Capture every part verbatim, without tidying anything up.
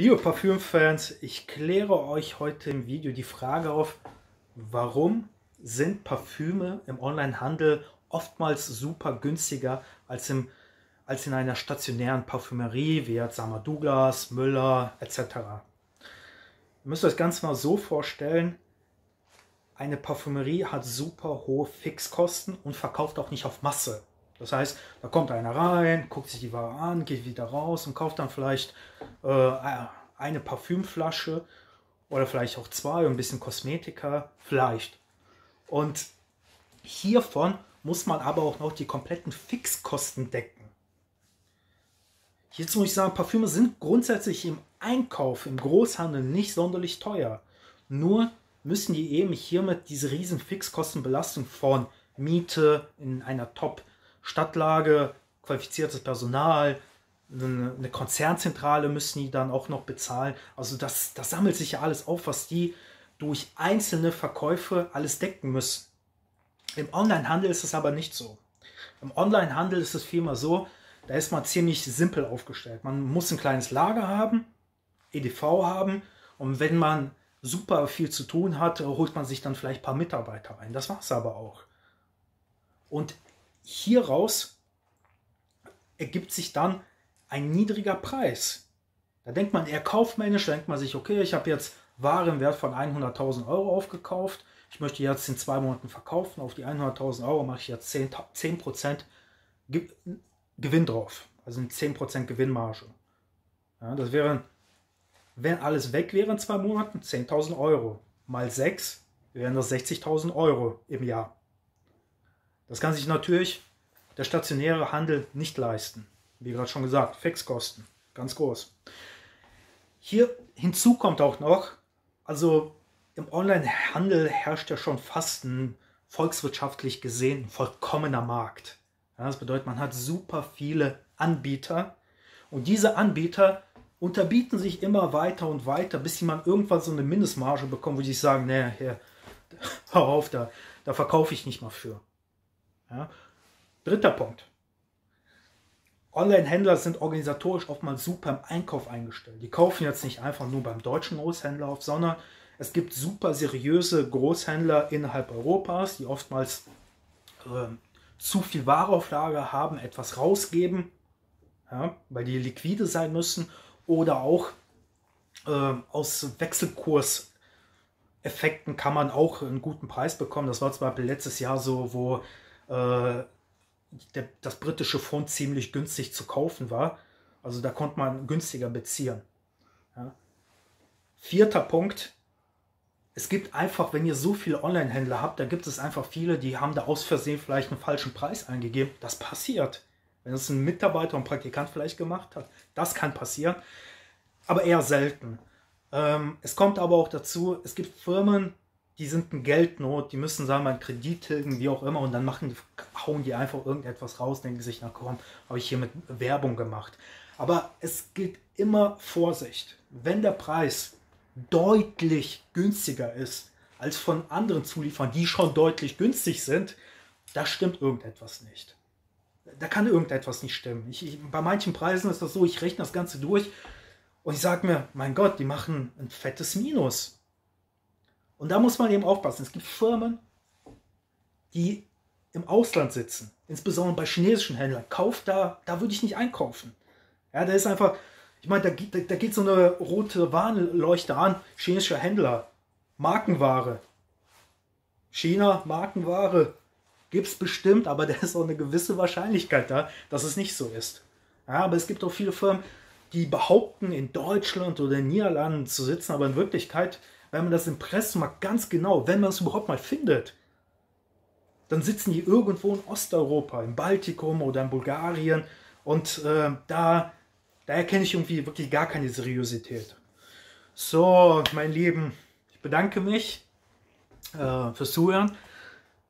Liebe Parfüm-Fans, ich kläre euch heute im Video die Frage auf, warum sind Parfüme im Onlinehandel oftmals super günstiger als, im, als in einer stationären Parfümerie wie jetzt sagen wir Douglas, Müller et cetera. Ihr müsst euch das Ganze mal so vorstellen, eine Parfümerie hat super hohe Fixkosten und verkauft auch nicht auf Masse. Das heißt, da kommt einer rein, guckt sich die Ware an, geht wieder raus und kauft dann vielleicht äh, eine Parfümflasche oder vielleicht auch zwei, ein bisschen Kosmetika, vielleicht. Und hiervon muss man aber auch noch die kompletten Fixkosten decken. Jetzt muss ich sagen, Parfüme sind grundsätzlich im Einkauf, im Großhandel nicht sonderlich teuer. Nur müssen die eben hiermit diese riesen Fixkostenbelastung von Miete in einer Top- Stadtlage, qualifiziertes Personal, eine Konzernzentrale müssen die dann auch noch bezahlen. Also das, das sammelt sich ja alles auf, was die durch einzelne Verkäufe alles decken müssen. Im Onlinehandel ist es aber nicht so. Im Onlinehandel ist es vielmehr so, da ist man ziemlich simpel aufgestellt. Man muss ein kleines Lager haben, E D V haben und wenn man super viel zu tun hat, holt man sich dann vielleicht ein paar Mitarbeiter rein. Das war es aber auch. Und hieraus ergibt sich dann ein niedriger Preis. Da denkt man eher kaufmännisch, da denkt man sich, okay, ich habe jetzt Ware im Wert von hunderttausend Euro aufgekauft, ich möchte jetzt in zwei Monaten verkaufen, auf die hunderttausend Euro mache ich jetzt zehn Prozent Gewinn drauf, also eine zehn Prozent Gewinnmarge. Ja, das wären, wenn alles weg wäre in zwei Monaten, zehntausend Euro mal sechs, wären das sechzigtausend Euro im Jahr. Das kann sich natürlich der stationäre Handel nicht leisten. Wie gerade schon gesagt, Fixkosten, ganz groß. Hier hinzu kommt auch noch, also im Onlinehandel herrscht ja schon fast ein volkswirtschaftlich gesehen vollkommener Markt. Ja, das bedeutet, man hat super viele Anbieter und diese Anbieter unterbieten sich immer weiter und weiter, bis man irgendwann so eine Mindestmarge bekommt, wo die sagen, nee, hier, hör auf, da, da verkaufe ich nicht mal für. Ja. Dritter Punkt. Online-Händler sind organisatorisch oftmals super im Einkauf eingestellt. Die kaufen jetzt nicht einfach nur beim deutschen Großhändler auf, sondern es gibt super seriöse Großhändler innerhalb Europas, die oftmals äh, zu viel Ware auf Lager haben, etwas rausgeben, ja, weil die liquide sein müssen oder auch äh, aus Wechselkurseffekten kann man auch einen guten Preis bekommen. Das war zum Beispiel letztes Jahr so, wo das britische Pfund ziemlich günstig zu kaufen war. Also da konnte man günstiger beziehen. Ja. Vierter Punkt. Es gibt einfach, wenn ihr so viele Online-Händler habt, da gibt es einfach viele, die haben da aus Versehen vielleicht einen falschen Preis eingegeben. Das passiert. Wenn es ein Mitarbeiter und Praktikant vielleicht gemacht hat, das kann passieren. Aber eher selten. Es kommt aber auch dazu, es gibt Firmen, die sind in Geldnot, die müssen, sagen wir mal, einen Kredit tilgen, wie auch immer, und dann machen, hauen die einfach irgendetwas raus, denken sich, na komm, habe ich hier mit Werbung gemacht. Aber es gilt immer Vorsicht. Wenn der Preis deutlich günstiger ist als von anderen Zulieferern, die schon deutlich günstig sind, da stimmt irgendetwas nicht. Da kann irgendetwas nicht stimmen. Ich, ich, bei manchen Preisen ist das so, ich rechne das Ganze durch und ich sage mir, mein Gott, die machen ein fettes Minus. Und da muss man eben aufpassen. Es gibt Firmen, die im Ausland sitzen, insbesondere bei chinesischen Händlern. Kauft da, da würde ich nicht einkaufen. Ja, da ist einfach, ich meine, da, da, da geht so eine rote Warnleuchte an, chinesischer Händler, Markenware. China, Markenware gibt es bestimmt, aber da ist auch eine gewisse Wahrscheinlichkeit da, dass es nicht so ist. Ja, aber es gibt auch viele Firmen, die behaupten, in Deutschland oder in Niederlanden zu sitzen, aber in Wirklichkeit, wenn man das im Pressmarkt ganz genau, wenn man es überhaupt mal findet, dann sitzen die irgendwo in Osteuropa, im Baltikum oder in Bulgarien und äh, da, da erkenne ich irgendwie wirklich gar keine Seriosität. So, mein Lieben, ich bedanke mich äh, fürs Zuhören.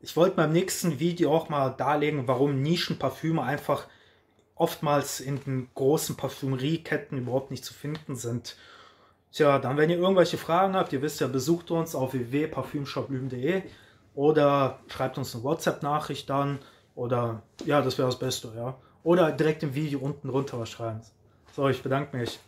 Ich wollte beim nächsten Video auch mal darlegen, warum Nischenparfüme einfach oftmals in den großen Parfümerieketten überhaupt nicht zu finden sind. Tja, dann wenn ihr irgendwelche Fragen habt, ihr wisst ja, besucht uns auf w w w punkt parfüm shop bluem punkt de oder schreibt uns eine WhatsApp-Nachricht dann oder ja, das wäre das Beste, ja. Oder direkt im Video unten runter was schreiben. So, ich bedanke mich.